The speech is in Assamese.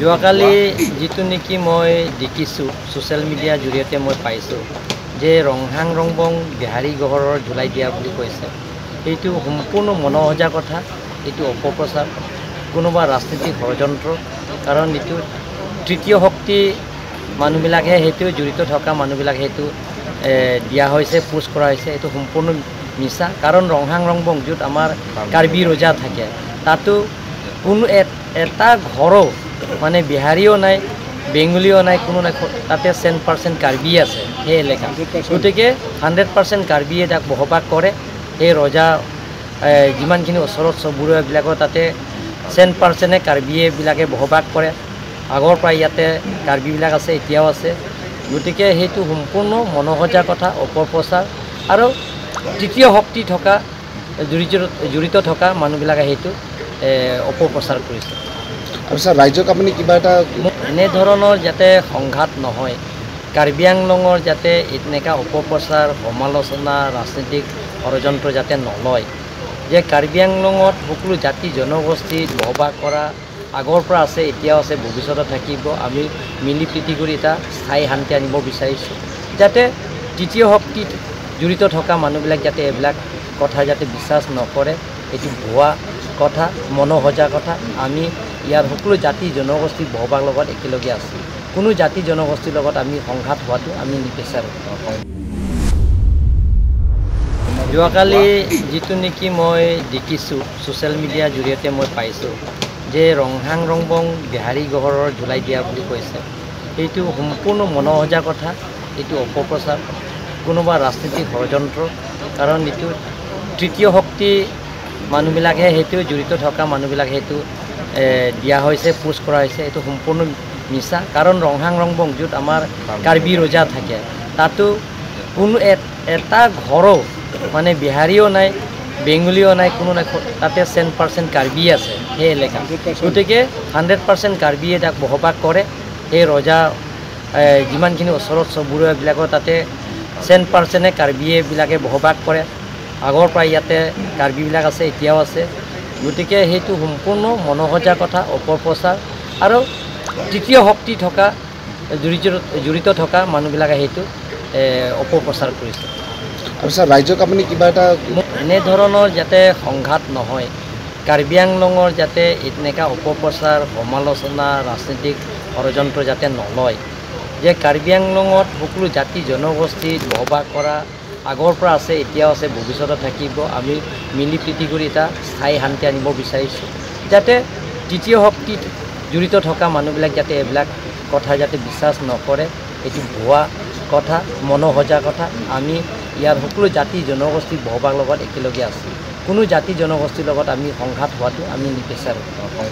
যোৱাকালি যিটো নেকি মই দেখিছোঁ ছ'চিয়েল মিডিয়াৰ জৰিয়তে মই পাইছোঁ যে ৰংহাং ৰংবং বিহাৰী গহৰৰ ঝুলাই দিয়া বুলি কৈছে, এইটো সম্পূৰ্ণ মনোসজা কথা, এইটো অপপ্ৰচাৰ, কোনোবা ৰাজনীতিক ষড়যন্ত্ৰ। কাৰণ এইটো তৃতীয় শক্তি মানুহবিলাকে, সেইটো জড়িত থকা মানুহবিলাকে সেইটো দিয়া হৈছে, পোষ্ট কৰা হৈছে, এইটো সম্পূৰ্ণ মিছা। কাৰণ ৰংহাং ৰংবং য'ত আমাৰ কাৰ্বি ৰজা থাকে, তাতো কোনো এটা ঘৰো মানে বিহাৰীও নাই, বেংগলীও নাই, কোনো নাই, তাতে 100% কাৰ্বি আছে সেই এলেকা। গতিকে 100% কাৰ্বিয়ে তাক বসবাস কৰে। সেই ৰজা যিমানখিনি ওচৰত চবুৰীয়াবিলাকৰ তাতে 100% কাৰ্বিয়েবিলাকে বসবাস কৰে। আগৰ পৰা ইয়াতে কাৰ্বিবিলাক আছে, এতিয়াও আছে। গতিকে সেইটো সম্পূৰ্ণ মনোসজা কথা, অপপ্ৰচাৰ। আৰু তৃতীয় শক্তি থকা জড়িত থকা মানুহবিলাকে সেইটো অপপ্ৰচাৰ কৰিছে। তাৰপিছত ৰাইজক আপুনি কিবা এটা এনেধৰণৰ যাতে সংঘাত নহয়, কাৰ্বি আংলঙৰ যাতে এনেকুৱা অপপ্ৰচাৰ, সমালোচনা, ৰাজনৈতিক ষড়যন্ত্ৰ যাতে নলয়। যে কাৰ্বি আংলঙত সকলো জাতি জনগোষ্ঠীত বসবাস কৰা আগৰ পৰা আছে, এতিয়াও আছে, ভৱিষ্যতে থাকিব। আমি মিলি প্ৰীতি কৰি এটা স্থায়ী শান্তি আনিব বিচাৰিছোঁ, যাতে তৃতীয় শক্তিত জড়িত থকা মানুহবিলাক যাতে এইবিলাক কথা যাতে বিশ্বাস নকৰে। এইটো ভুৱা কথা, মনোসজা কথা। আমি ইয়াৰ সকলো জাতি জনগোষ্ঠী বহবাৰ লগত একেলগে আছে, কোনো জাতি জনগোষ্ঠীৰ লগত আমি সংঘাত হোৱাটো আমি নিবিচাৰোঁ। যোৱাকালি যিটো নেকি মই দেখিছোঁ ছ'চিয়েল মিডিয়াৰ জৰিয়তে মই পাইছোঁ যে ৰংহাং ৰংবং বিহাৰী গহৰৰ ঝুলাই দিয়া বুলি কৈছে, এইটো সম্পূৰ্ণ মনোসজা কথা, এইটো অপপ্ৰচাৰ, কোনোবা ৰাজনীতিক ষড়যন্ত্ৰ। কাৰণ এইটো তৃতীয় শক্তি মানুহবিলাকে, সেইটো জড়িত থকা মানুহবিলাকে সেইটো দিয়া হৈছে, পোষ্ট কৰা হৈছে, এইটো সম্পূৰ্ণ মিছা। কাৰণ ৰংহাং ৰংবং য'ত আমাৰ কাৰ্বি ৰজা থাকে, তাতো কোনো এটা ঘৰো মানে বিহাৰীও নাই, বেংগলীও নাই, কোনো নাই, তাতে 100% কাৰ্বি আছে সেই এলেকা। গতিকে 100% কাৰ্বিয়ে তাক বসবাস কৰে। সেই ৰজা যিমানখিনি ওচৰত চবুৰীয়াবিলাকৰ তাতে 100% কাৰ্বিয়েবিলাকে বসবাস কৰে। আগৰ পৰা ইয়াতে কাৰ্বিবিলাক আছে, এতিয়াও আছে। গতিকে সেইটো সম্পূৰ্ণ মনোসজা কথা, অপপ্ৰচাৰ। আৰু তৃতীয় শক্তি থকা জড়িত থকা মানুহবিলাকে সেইটো অপপ্ৰচাৰ কৰিছে। তাৰপিছত ৰাইজক আপুনি কিবা এটা এনেধৰণৰ যাতে সংঘাত নহয়, কাৰ্বি আংলঙৰ যাতে এনেকুৱা অপপ্ৰচাৰ, সমালোচনা, ৰাজনৈতিক ষড়যন্ত্ৰ যাতে নলয়। যে কাৰ্বি আংলঙত সকলো জাতি জনগোষ্ঠীত বসবাস কৰা আগৰ পৰা আছে, এতিয়াও আছে, ভৱিষ্যতে থাকিব। আমি মিলি প্ৰীতি কৰি এটা স্থায়ী শান্তি আনিব বিচাৰিছোঁ, যাতে তৃতীয় শক্তিত জড়িত থকা মানুহবিলাক যাতে এইবিলাক কথা যাতে বিশ্বাস নকৰে। এইটো ভুৱা কথা, মনোসজা কথা। আমি ইয়াৰ সকলো জাতি জনগোষ্ঠী বসবাস লগত একেলগে আছে, কোনো জাতি জনগোষ্ঠীৰ লগত আমি সংঘাত হোৱাটো আমি নিবিচাৰোঁ।